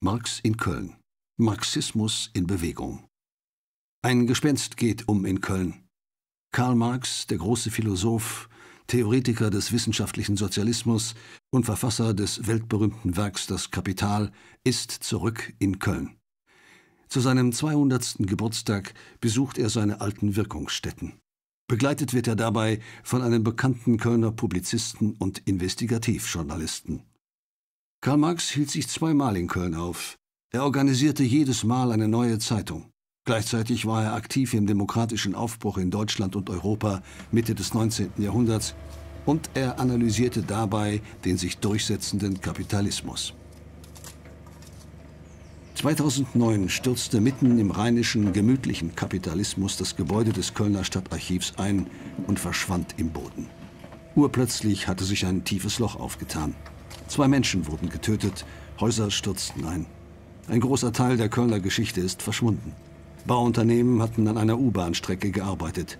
Marx in Köln. Marxismus in Bewegung. Ein Gespenst geht um in Köln. Karl Marx, der große Philosoph, Theoretiker des wissenschaftlichen Sozialismus und Verfasser des weltberühmten Werks Das Kapital, ist zurück in Köln. Zu seinem 200. Geburtstag besucht er seine alten Wirkungsstätten. Begleitet wird er dabei von einem bekannten Kölner Publizisten und Investigativjournalisten. Karl Marx hielt sich zweimal in Köln auf. Er organisierte jedes Mal eine neue Zeitung. Gleichzeitig war er aktiv im demokratischen Aufbruch in Deutschland und Europa Mitte des 19. Jahrhunderts und er analysierte dabei den sich durchsetzenden Kapitalismus. 2009 stürzte mitten im rheinischen, gemütlichen Kapitalismus das Gebäude des Kölner Stadtarchivs ein und verschwand im Boden. Urplötzlich hatte sich ein tiefes Loch aufgetan. 2 Menschen wurden getötet, Häuser stürzten ein. Ein großer Teil der Kölner Geschichte ist verschwunden. Bauunternehmen hatten an einer U-Bahn-Strecke gearbeitet.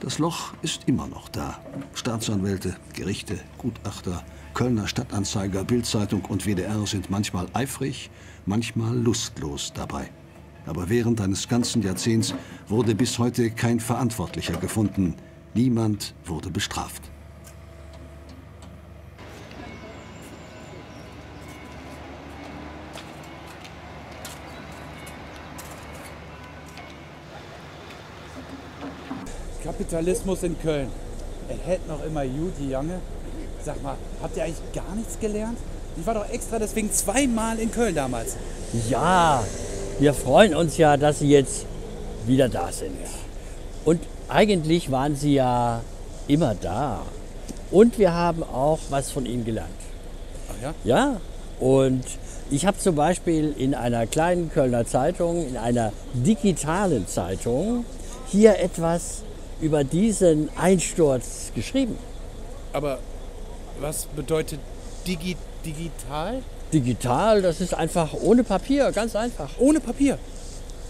Das Loch ist immer noch da. Staatsanwälte, Gerichte, Gutachter, Kölner Stadtanzeiger, Bildzeitung und WDR sind manchmal eifrig, manchmal lustlos dabei. Aber während eines ganzen Jahrzehnts wurde bis heute kein Verantwortlicher gefunden. Niemand wurde bestraft. Kapitalismus in Köln. Er hält noch immer Judy Jange. Sag mal, habt ihr eigentlich gar nichts gelernt? Ich war doch extra deswegen 2 Mal in Köln damals. Ja, wir freuen uns ja, dass Sie jetzt wieder da sind. Und eigentlich waren Sie ja immer da. Und wir haben auch was von Ihnen gelernt. Ach ja? Ja, und ich habe zum Beispiel in einer kleinen Kölner Zeitung, in einer digitalen Zeitung, hier etwas über diesen Einsturz geschrieben. Aber was bedeutet digital? Digital, das ist einfach ohne Papier, ganz einfach. Ohne Papier?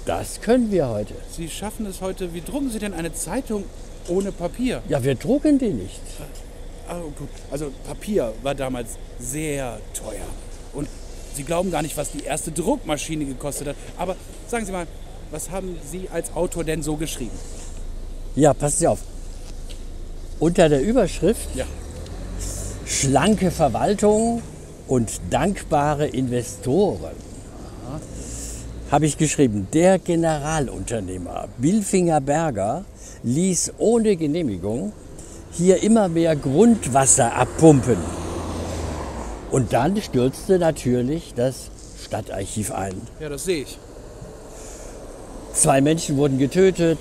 Das können wir heute. Sie schaffen es heute. Wie drucken Sie denn eine Zeitung ohne Papier? Ja, wir drucken die nicht. Oh, gut. Also Papier war damals sehr teuer. Und Sie glauben gar nicht, was die erste Druckmaschine gekostet hat. Aber sagen Sie mal, was haben Sie als Autor denn so geschrieben? Ja, passen Sie auf. Unter der Überschrift Schlanke Verwaltung und dankbare Investoren habe ich geschrieben, der Generalunternehmer Bilfinger Berger ließ ohne Genehmigung hier immer mehr Grundwasser abpumpen. Und dann stürzte natürlich das Stadtarchiv ein. Ja, das sehe ich. 2 Menschen wurden getötet,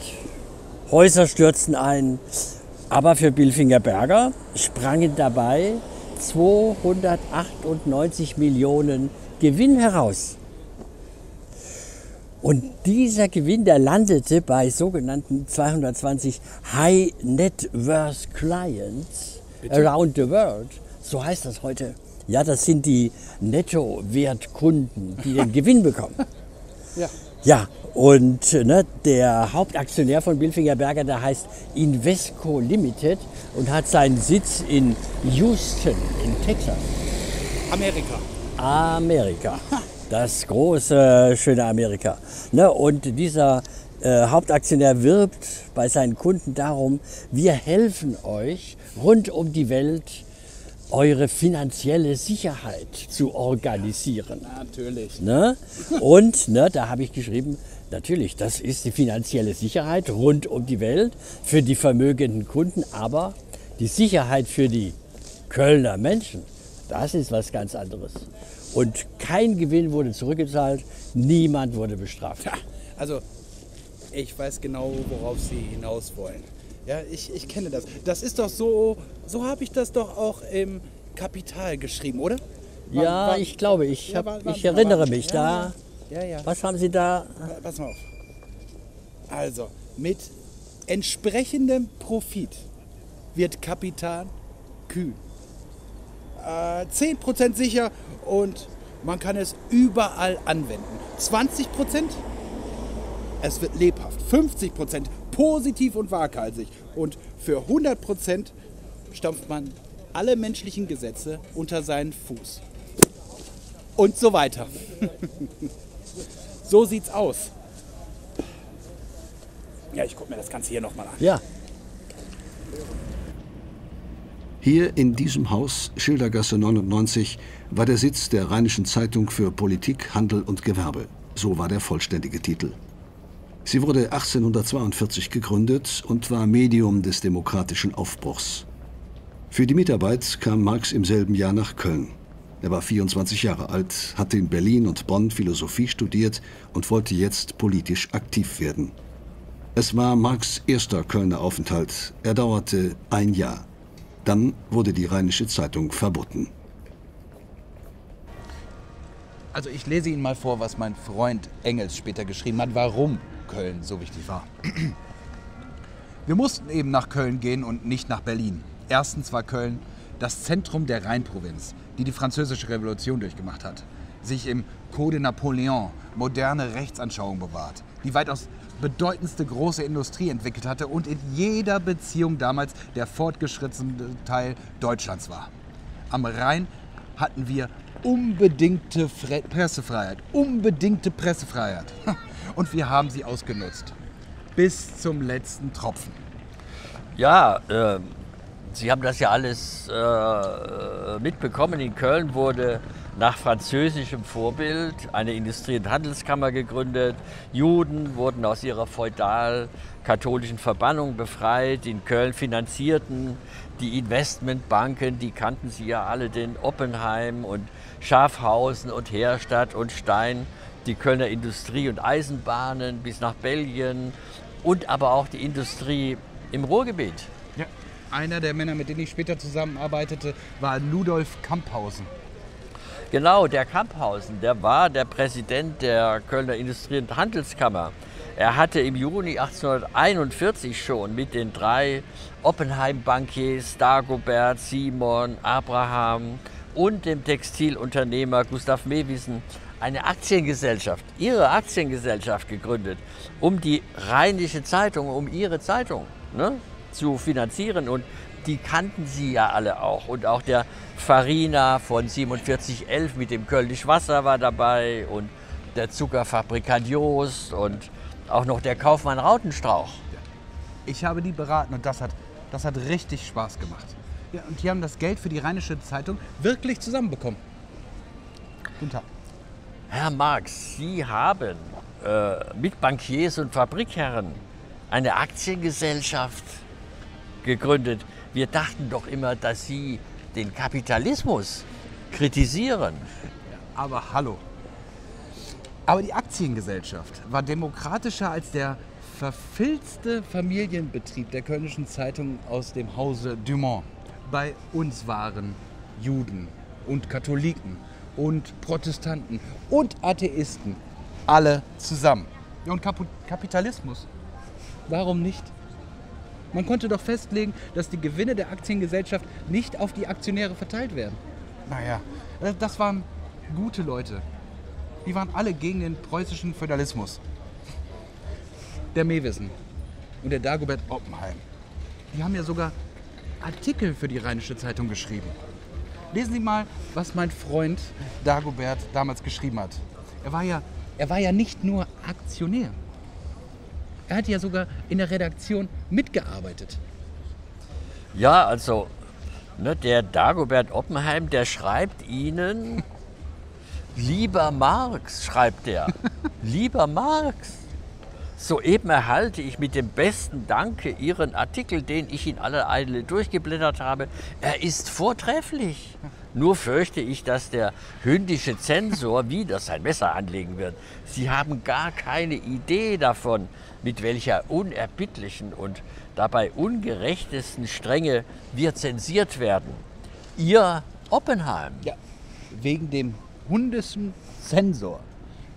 Häuser stürzten ein. Aber für Bilfinger Berger sprangen dabei 298 Millionen Gewinn heraus. Und dieser Gewinn, der landete bei sogenannten 220 High Net Worth Clients around the world. So heißt das heute. Ja, das sind die Nettowertkunden, die den Gewinn bekommen. Ja. Ja, und ne, der Hauptaktionär von Bilfinger Berger, der heißt Invesco Limited und hat seinen Sitz in Houston, in Texas. Amerika. Amerika. Das große, schöne Amerika. Ne, und dieser Hauptaktionär wirbt bei seinen Kunden darum, wir helfen euch rund um die Welt, eure finanzielle Sicherheit zu organisieren. Ja, natürlich. Ne? Und ne, da habe ich geschrieben, natürlich, das ist die finanzielle Sicherheit rund um die Welt für die vermögenden Kunden, aber die Sicherheit für die Kölner Menschen, das ist was ganz anderes. Und kein Gewinn wurde zurückgezahlt, niemand wurde bestraft. Ja, also, ich weiß genau, worauf Sie hinaus wollen. Ja, ich kenne das. Das ist doch so, so habe ich das doch auch im Kapital geschrieben, oder? Ja, ich glaube, ich erinnere mich da. Ja. Was haben Sie da? Pass mal auf. Also, mit entsprechendem Profit wird Kapital kühn. 10% sicher und man kann es überall anwenden. 20%? Es wird lebhaft. 50% positiv und waghalsig. Und für 100% stampft man alle menschlichen Gesetze unter seinen Fuß. und so weiter. So sieht's aus. Ja, ich gucke mir das Ganze hier nochmal an. Ja. Hier in diesem Haus, Schildergasse 99, war der Sitz der Rheinischen Zeitung für Politik, Handel und Gewerbe. So war der vollständige Titel. Sie wurde 1842 gegründet und war Medium des demokratischen Aufbruchs. Für die Mitarbeit kam Marx im selben Jahr nach Köln. Er war 24 Jahre alt, hatte in Berlin und Bonn Philosophie studiert und wollte jetzt politisch aktiv werden. Es war Marx' erster Kölner Aufenthalt. Er dauerte ein Jahr. Dann wurde die Rheinische Zeitung verboten. Also ich lese Ihnen mal vor, was mein Freund Engels später geschrieben hat, warum Köln so wichtig war. Wir mussten eben nach Köln gehen und nicht nach Berlin. Erstens war Köln das Zentrum der Rheinprovinz, die Französische Revolution durchgemacht hat, sich im Code Napoleon moderne Rechtsanschauung bewahrt, die weitaus bedeutendste große Industrie entwickelt hatte und in jeder Beziehung damals der fortgeschrittene Teil Deutschlands war. Am Rhein hatten wir unbedingte Pressefreiheit, und wir haben sie ausgenutzt, bis zum letzten Tropfen. Ja, Sie haben das ja alles mitbekommen. In Köln wurde nach französischem Vorbild eine Industrie- und Handelskammer gegründet. Juden wurden aus ihrer feudal-katholischen Verbannung befreit. In Köln finanzierten die Investmentbanken, die kannten sie ja alle, den Oppenheim und Schafhausen und Herstadt und Stein, die Kölner Industrie und Eisenbahnen bis nach Belgien und aber auch die Industrie im Ruhrgebiet. Ja. Einer der Männer, mit denen ich später zusammenarbeitete, war Ludolf Kampfhausen. Genau, der Kampfhausen, der war der Präsident der Kölner Industrie- und Handelskammer. Er hatte im Juni 1841 schon mit den drei Oppenheim-Bankiers, Dagobert, Simon, Abraham und dem Textilunternehmer Gustav Mewissen eine Aktiengesellschaft, ihre Aktiengesellschaft gegründet, um die Rheinische Zeitung, um ihre Zeitung, ne, zu finanzieren, und die kannten sie ja alle auch. Und auch der Farina von 4711 mit dem Kölnisch Wasser war dabei und der Zuckerfabrikant Joos und auch noch der Kaufmann Rautenstrauch. Ich habe die beraten und das hat richtig Spaß gemacht. Ja, und die haben das Geld für die Rheinische Zeitung wirklich zusammenbekommen. Guten Tag. Herr Marx, Sie haben mit Bankiers und Fabrikherren eine Aktiengesellschaft gegründet. Wir dachten doch immer, dass Sie den Kapitalismus kritisieren. Aber hallo. Aber die Aktiengesellschaft war demokratischer als der verfilzte Familienbetrieb der Kölnischen Zeitung aus dem Hause Dumont. Bei uns waren Juden und Katholiken und Protestanten und Atheisten alle zusammen. Und Kapitalismus? Warum nicht? Man konnte doch festlegen, dass die Gewinne der Aktiengesellschaft nicht auf die Aktionäre verteilt werden. Naja, das waren gute Leute. Die waren alle gegen den preußischen Föderalismus. Der Mewissen und der Dagobert Oppenheim, die haben ja sogar Artikel für die Rheinische Zeitung geschrieben. Lesen Sie mal, was mein Freund Dagobert damals geschrieben hat. Er war ja nicht nur Aktionär. Er hat ja sogar in der Redaktion mitgearbeitet. Ja, also ne, der Dagobert Oppenheim, der schreibt Ihnen, lieber Marx, schreibt er, lieber Marx, soeben erhalte ich mit dem besten Danke Ihren Artikel, den ich in aller Eile durchgeblättert habe. Er ist vortrefflich. Nur fürchte ich, dass der hündische Zensor wieder sein Messer anlegen wird. Sie haben gar keine Idee davon, mit welcher unerbittlichen und dabei ungerechtesten Strenge wir zensiert werden. Ihr Oppenheim. Ja, wegen dem hundischen Zensor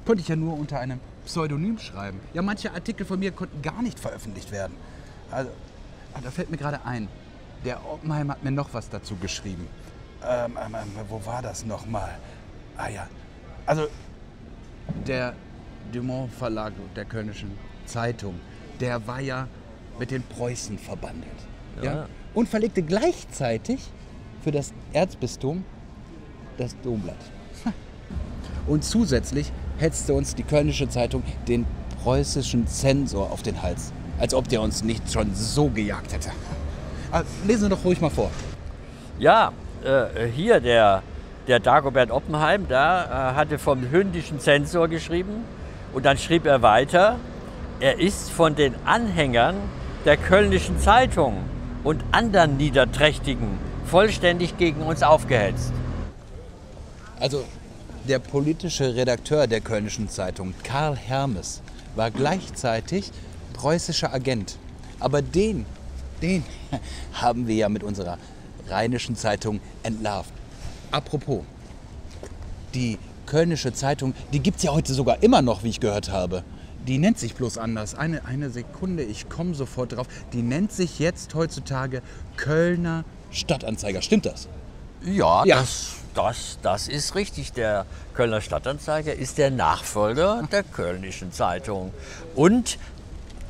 konnte ich ja nur unter einem Pseudonym schreiben. Ja, manche Artikel von mir konnten gar nicht veröffentlicht werden. Also, da fällt mir gerade ein, der Oppenheim hat mir noch was dazu geschrieben. Wo war das nochmal? Ah ja, also der Dumont Verlag der Kölnischen Zeitung, der war ja mit den Preußen verbandelt. Ja. Ja? Und verlegte gleichzeitig für das Erzbistum das Domblatt. Und zusätzlich hetzte uns die Kölnische Zeitung den preußischen Zensor auf den Hals. Als ob der uns nicht schon so gejagt hätte. Aber lesen Sie doch ruhig mal vor. Ja, hier der Dagobert Oppenheim, da hatte vom hündischen Zensor geschrieben. Und dann schrieb er weiter, er ist von den Anhängern der Kölnischen Zeitung und anderen Niederträchtigen vollständig gegen uns aufgehetzt. Also der politische Redakteur der Kölnischen Zeitung, Karl Hermes, war gleichzeitig preußischer Agent. Aber den haben wir ja mit unserer Rheinischen Zeitung entlarvt. Apropos, die Kölnische Zeitung, die gibt es ja heute sogar immer noch, wie ich gehört habe. Die nennt sich bloß anders. Eine Sekunde, ich komme sofort drauf. Die nennt sich jetzt heutzutage Kölner Stadtanzeiger. Stimmt das? Ja. Das ist richtig. Der Kölner Stadtanzeiger ist der Nachfolger der Kölnischen Zeitung. Und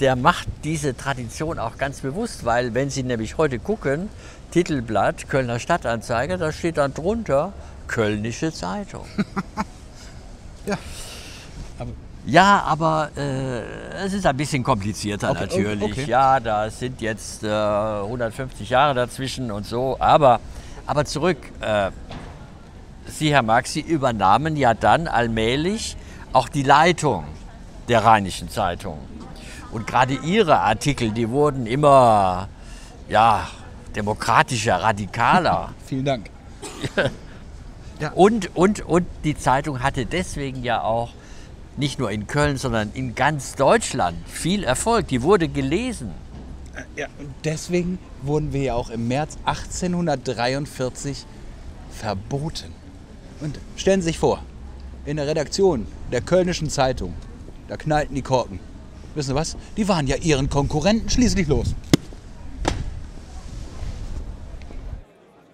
der macht diese Tradition auch ganz bewusst, weil wenn Sie nämlich heute gucken, Titelblatt Kölner Stadtanzeiger, da steht dann drunter Kölnische Zeitung. Aber es ist ein bisschen komplizierter, okay, natürlich. Okay. Ja, da sind jetzt 150 Jahre dazwischen und so. Aber zurück, Sie, Herr Marx, Sie übernahmen ja dann allmählich auch die Leitung der Rheinischen Zeitung. Und gerade Ihre Artikel, die wurden immer, ja, demokratischer, radikaler. Vielen Dank. Ja. Und die Zeitung hatte deswegen ja auch nicht nur in Köln, sondern in ganz Deutschland viel Erfolg. Die wurde gelesen. Ja, und deswegen wurden wir ja auch im März 1843 verboten. Und stellen Sie sich vor, in der Redaktion der Kölnischen Zeitung, da knallten die Korken. Wissen Sie was? Die waren ja ihren Konkurrenten schließlich los.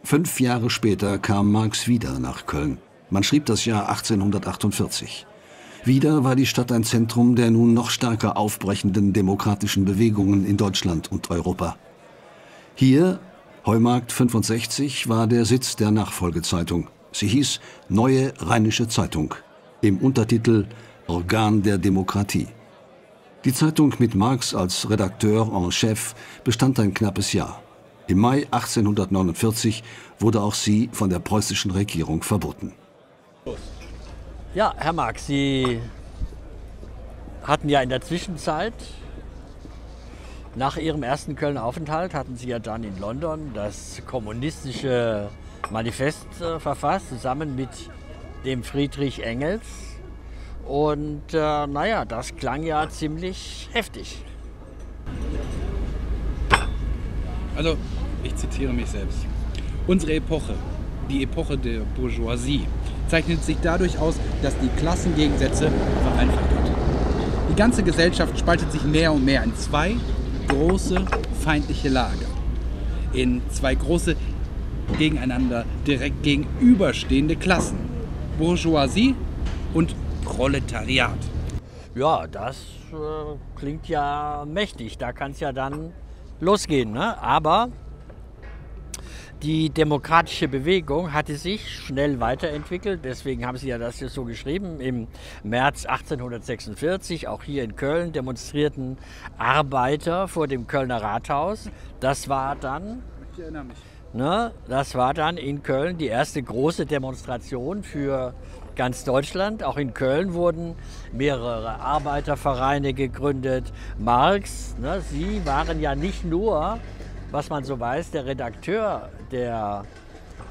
5 Jahre später kam Marx wieder nach Köln. Man schrieb das Jahr 1848. Wieder war die Stadt ein Zentrum der nun noch stärker aufbrechenden demokratischen Bewegungen in Deutschland und Europa. Hier, Heumarkt 65, war der Sitz der Nachfolgezeitung. Sie hieß Neue Rheinische Zeitung, im Untertitel Organ der Demokratie. Die Zeitung mit Marx als Redakteur en Chef bestand ein knappes Jahr. Im Mai 1849 wurde auch sie von der preußischen Regierung verboten. Ja, Herr Marx, Sie hatten ja in der Zwischenzeit, nach Ihrem ersten Kölner Aufenthalt, hatten Sie ja dann in London das Kommunistische Manifest verfasst, zusammen mit dem Friedrich Engels. Und naja, das klang ja ziemlich heftig. Also, ich zitiere mich selbst. Unsere Epoche, die Epoche der Bourgeoisie, zeichnet sich dadurch aus, dass die Klassengegensätze vereinfacht wird. Die ganze Gesellschaft spaltet sich mehr und mehr in zwei große feindliche Lager. In zwei große gegeneinander direkt gegenüberstehende Klassen. Bourgeoisie und Proletariat. Ja, das klingt ja mächtig. Da kann es ja dann losgehen, ne? Aber die demokratische Bewegung hatte sich schnell weiterentwickelt. Deswegen haben Sie ja das hier so geschrieben. Im März 1846, auch hier in Köln, demonstrierten Arbeiter vor dem Kölner Rathaus. Das war dann, ich erinnere mich. Ne, das war dann in Köln die erste große Demonstration für ganz Deutschland. Auch in Köln wurden mehrere Arbeitervereine gegründet. Marx, ne, Sie waren ja nicht nur, was man so weiß, der Redakteur der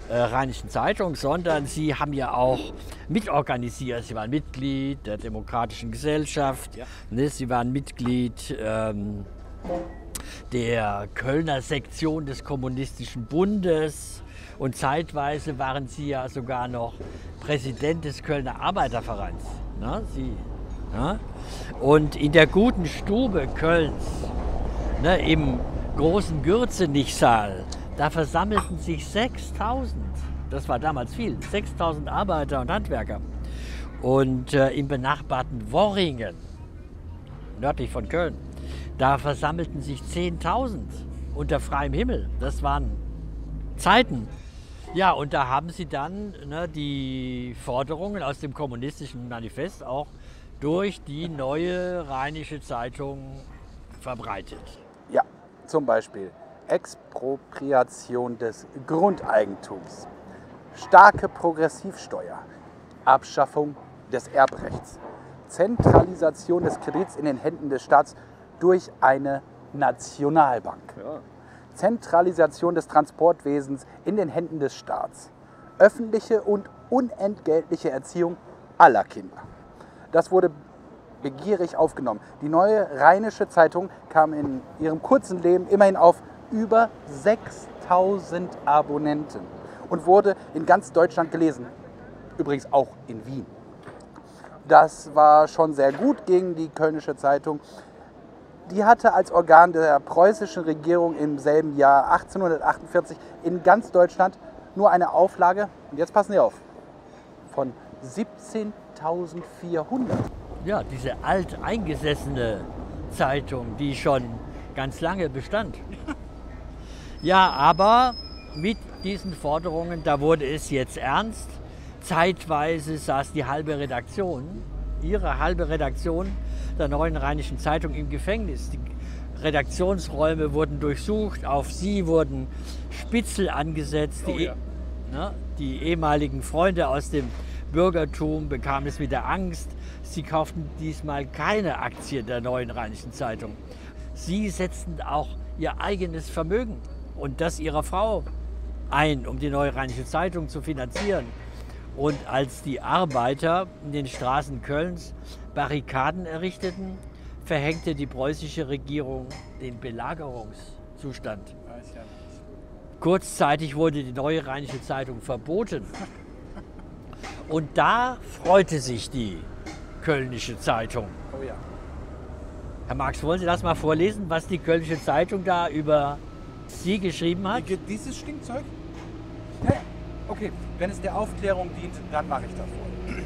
Rheinischen Zeitung, sondern Sie haben ja auch mitorganisiert. Sie waren Mitglied der Demokratischen Gesellschaft, ja, ne, Sie waren Mitglied der Kölner Sektion des Kommunistischen Bundes. Und zeitweise waren Sie ja sogar noch Präsident des Kölner Arbeitervereins. Na, Sie, na? Und in der guten Stube Kölns, ne, im großen Gürzenich-Saal, da versammelten sich 6.000, das war damals viel, 6.000 Arbeiter und Handwerker. Und im benachbarten Worringen, nördlich von Köln, da versammelten sich 10.000 unter freiem Himmel. Das waren Zeiten. Ja, und da haben sie dann die Forderungen aus dem Kommunistischen Manifest auch durch die Neue Rheinische Zeitung verbreitet. Ja, zum Beispiel Expropriation des Grundeigentums, starke Progressivsteuer, Abschaffung des Erbrechts, Zentralisation des Kredits in den Händen des Staats durch eine Nationalbank. Ja. Zentralisation des Transportwesens in den Händen des Staats, öffentliche und unentgeltliche Erziehung aller Kinder. Das wurde begierig aufgenommen. Die Neue Rheinische Zeitung kam in ihrem kurzen Leben immerhin auf über 6000 Abonnenten und wurde in ganz Deutschland gelesen, übrigens auch in Wien. Das war schon sehr gut gegen die Kölnische Zeitung. Die hatte als Organ der preußischen Regierung im selben Jahr 1848 in ganz Deutschland nur eine Auflage, und jetzt passen Sie auf, von 17.400. Ja, diese alteingesessene Zeitung, die schon ganz lange bestand. Ja, aber mit diesen Forderungen, da wurde es jetzt ernst. Zeitweise saß die halbe Redaktion, ihre halbe Redaktion der Neuen Rheinischen Zeitung im Gefängnis. Die Redaktionsräume wurden durchsucht, auf sie wurden Spitzel angesetzt. Die ehemaligen Freunde aus dem Bürgertum bekamen es wieder Angst. Sie kauften diesmal keine Aktien der Neuen Rheinischen Zeitung. Sie setzten auch ihr eigenes Vermögen und das ihrer Frau ein, um die Neue Rheinische Zeitung zu finanzieren. Und als die Arbeiter in den Straßen Kölns Barrikaden errichteten, verhängte die preußische Regierung den Belagerungszustand. Kurzzeitig wurde die Neue Rheinische Zeitung verboten. Und da freute sich die Kölnische Zeitung. Oh ja. Herr Marx, wollen Sie das mal vorlesen, was die Kölnische Zeitung da über Sie geschrieben hat? Dieses Stinkzeug? Hä? Okay, wenn es der Aufklärung dient, dann mache ich das wohl.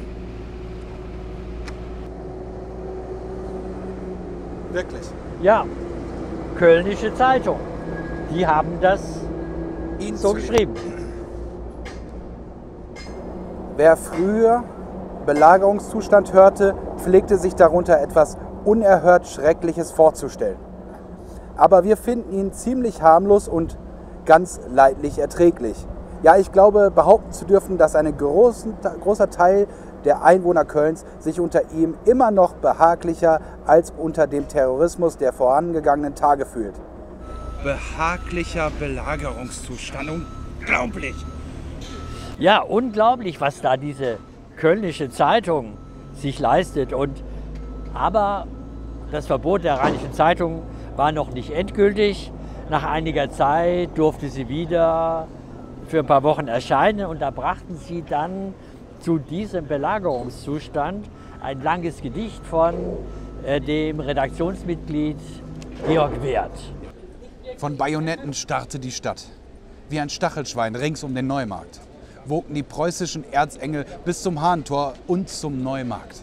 Wirklich? Ja, Kölnische Zeitung. Die haben das so geschrieben. Wer früher Belagerungszustand hörte, pflegte sich darunter etwas unerhört Schreckliches vorzustellen. Aber wir finden ihn ziemlich harmlos und ganz leidlich erträglich. Ja, ich glaube, behaupten zu dürfen, dass ein großer Teil der Einwohner Kölns sich unter ihm immer noch behaglicher als unter dem Terrorismus der vorangegangenen Tage fühlt. Behaglicher Belagerungszustand, unglaublich! Ja, unglaublich, was da diese Kölnische Zeitung sich leistet. Aber das Verbot der Rheinischen Zeitung war noch nicht endgültig. Nach einiger Zeit durfte sie wieder für ein paar Wochen erscheinen und da brachten sie dann zu diesem Belagerungszustand ein langes Gedicht von dem Redaktionsmitglied Georg Werth. Von Bajonetten starrte die Stadt, wie ein Stachelschwein rings um den Neumarkt, wogten die preußischen Erzengel bis zum Hahntor und zum Neumarkt.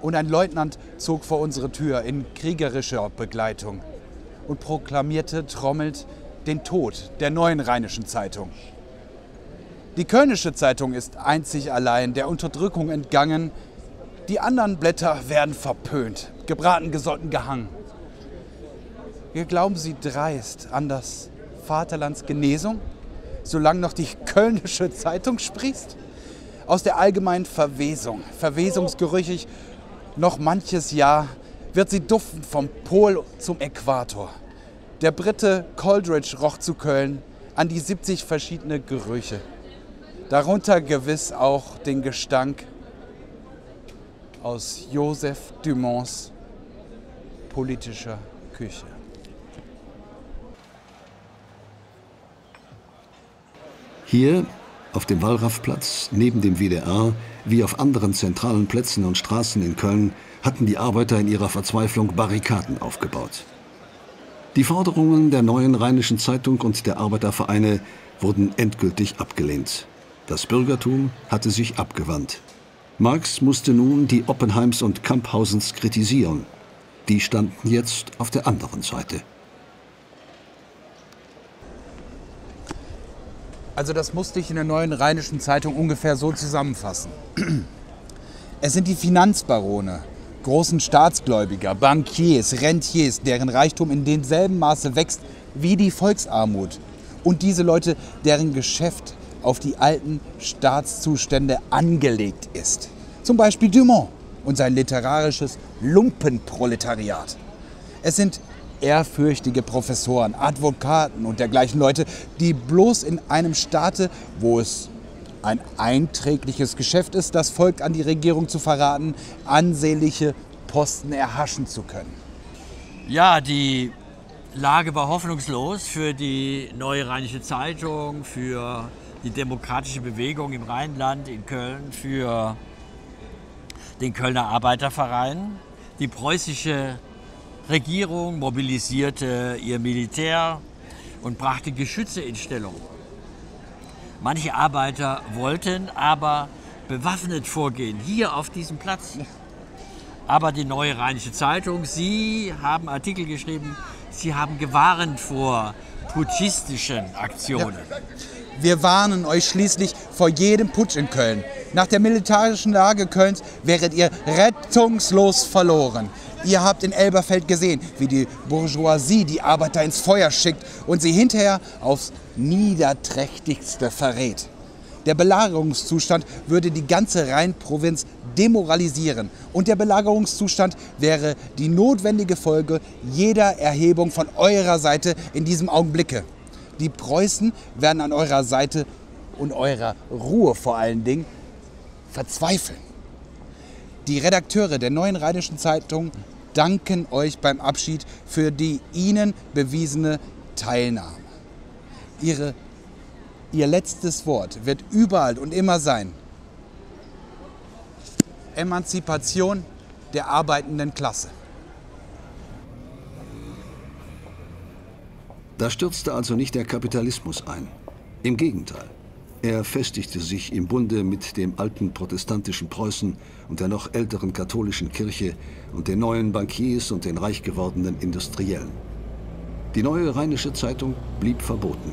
Und ein Leutnant zog vor unsere Tür in kriegerischer Begleitung und proklamierte trommelnd den Tod der Neuen Rheinischen Zeitung. Die Kölnische Zeitung ist einzig allein der Unterdrückung entgangen. Die anderen Blätter werden verpönt, gebraten, gesotten, gehangen. Wir glauben sie dreist an das Vaterlands Genesung, solange noch die Kölnische Zeitung sprießt? Aus der allgemeinen Verwesung, verwesungsgerüchig, noch manches Jahr wird sie duften vom Pol zum Äquator. Der Brite Coleridge roch zu Köln an die 70 verschiedene Gerüche. Darunter gewiss auch den Gestank aus Joseph Dumonts politischer Küche. Hier auf dem Wallraffplatz, neben dem WDR, wie auf anderen zentralen Plätzen und Straßen in Köln, hatten die Arbeiter in ihrer Verzweiflung Barrikaden aufgebaut. Die Forderungen der Neuen Rheinischen Zeitung und der Arbeitervereine wurden endgültig abgelehnt. Das Bürgertum hatte sich abgewandt. Marx musste nun die Oppenheims und Kampfhausens kritisieren. Die standen jetzt auf der anderen Seite. Also das musste ich in der Neuen Rheinischen Zeitung ungefähr so zusammenfassen. Es sind die Finanzbarone, großen Staatsgläubiger, Bankiers, Rentiers, deren Reichtum in demselben Maße wächst wie die Volksarmut. Und diese Leute, deren Geschäft auf die alten Staatszustände angelegt ist. Zum Beispiel Dumont und sein literarisches Lumpenproletariat. Es sind ehrfürchtige Professoren, Advokaten und dergleichen Leute, die bloß in einem Staate, wo es ein einträgliches Geschäft ist, das Volk an die Regierung zu verraten, ansehnliche Posten erhaschen zu können. Ja, die Lage war hoffnungslos für die Neue Rheinische Zeitung, für die demokratische Bewegung im Rheinland, in Köln, für den Kölner Arbeiterverein. Die preußische Regierung mobilisierte ihr Militär und brachte Geschütze in Stellung. Manche Arbeiter wollten aber bewaffnet vorgehen, hier auf diesem Platz. Aber die Neue Rheinische Zeitung, sie haben Artikel geschrieben, sie haben gewarnt vor putschistischen Aktionen. Ja. Wir warnen euch schließlich vor jedem Putsch in Köln. Nach der militarischen Lage Kölns wäret ihr rettungslos verloren. Ihr habt in Elberfeld gesehen, wie die Bourgeoisie die Arbeiter ins Feuer schickt und sie hinterher aufs Niederträchtigste verrät. Der Belagerungszustand würde die ganze Rheinprovinz demoralisieren. Und der Belagerungszustand wäre die notwendige Folge jeder Erhebung von eurer Seite in diesem Augenblicke. Die Preußen werden an eurer Seite und eurer Ruhe vor allen Dingen verzweifeln. Die Redakteure der Neuen Rheinischen Zeitung danken euch beim Abschied für die ihnen bewiesene Teilnahme. Ihr letztes Wort wird überall und immer sein: Emanzipation der arbeitenden Klasse. Da stürzte also nicht der Kapitalismus ein. Im Gegenteil. Er festigte sich im Bunde mit dem alten protestantischen Preußen und der noch älteren katholischen Kirche und den neuen Bankiers und den reich gewordenen Industriellen. Die Neue Rheinische Zeitung blieb verboten.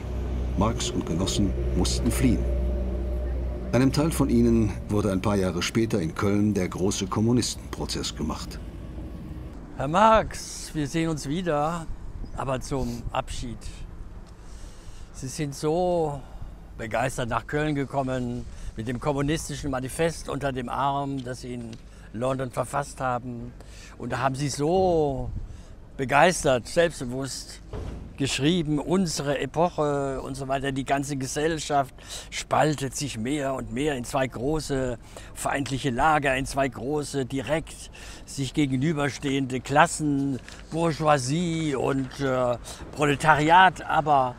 Marx und Genossen mussten fliehen. Einem Teil von ihnen wurde ein paar Jahre später in Köln der große Kommunistenprozess gemacht. Herr Marx, wir sehen uns wieder, aber zum Abschied. Sie sind so begeistert nach Köln gekommen, mit dem Kommunistischen Manifest unter dem Arm, das sie in London verfasst haben. Und da haben sie so begeistert, selbstbewusst geschrieben, unsere Epoche und so weiter, die ganze Gesellschaft spaltet sich mehr und mehr in zwei große feindliche Lager, in zwei große direkt sich gegenüberstehende Klassen, Bourgeoisie und Proletariat, aber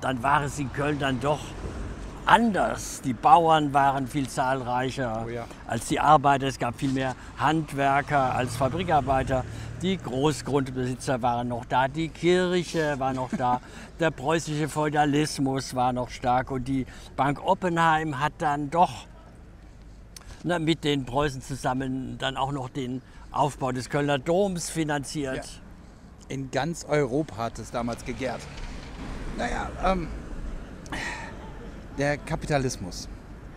dann war es in Köln dann doch anders. Die Bauern waren viel zahlreicher als die Arbeiter. Es gab viel mehr Handwerker als Fabrikarbeiter. Die Großgrundbesitzer waren noch da, die Kirche war noch da, der preußische Feudalismus war noch stark. Und die Bank Oppenheim hat dann doch mit den Preußen zusammen dann auch noch den Aufbau des Kölner Doms finanziert. Ja. In ganz Europa hat es damals gegärt. Naja, der Kapitalismus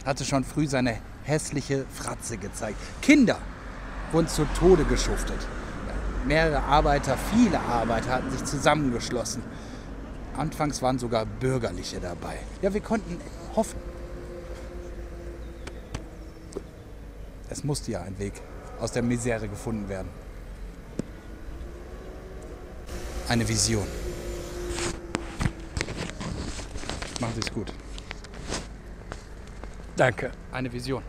hatte schon früh seine hässliche Fratze gezeigt. Kinder wurden zu Tode geschuftet. Mehrere Arbeiter, viele Arbeiter hatten sich zusammengeschlossen. Anfangs waren sogar Bürgerliche dabei. Ja, wir konnten hoffen. Es musste ja ein Weg aus der Misere gefunden werden. Eine Vision. Machen Sie es gut. Danke. Eine Vision.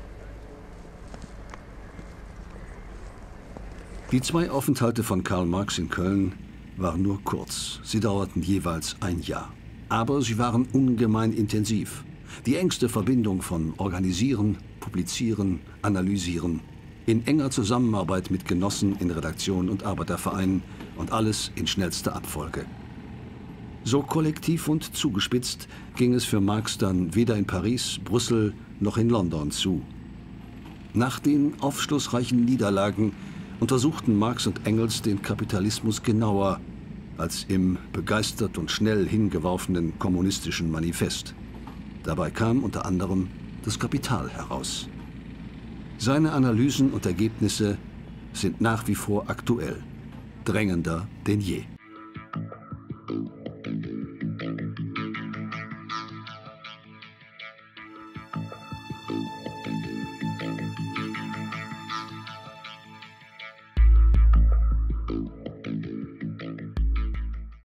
Die zwei Aufenthalte von Karl Marx in Köln waren nur kurz. Sie dauerten jeweils ein Jahr. Aber sie waren ungemein intensiv. Die engste Verbindung von Organisieren, Publizieren, Analysieren. In enger Zusammenarbeit mit Genossen in Redaktionen und Arbeitervereinen. Und alles in schnellster Abfolge. So kollektiv und zugespitzt ging es für Marx dann weder in Paris, Brüssel noch in London zu. Nach den aufschlussreichen Niederlagen untersuchten Marx und Engels den Kapitalismus genauer als im begeistert und schnell hingeworfenen Kommunistischen Manifest. Dabei kam unter anderem Das Kapital heraus. Seine Analysen und Ergebnisse sind nach wie vor aktuell, drängender denn je.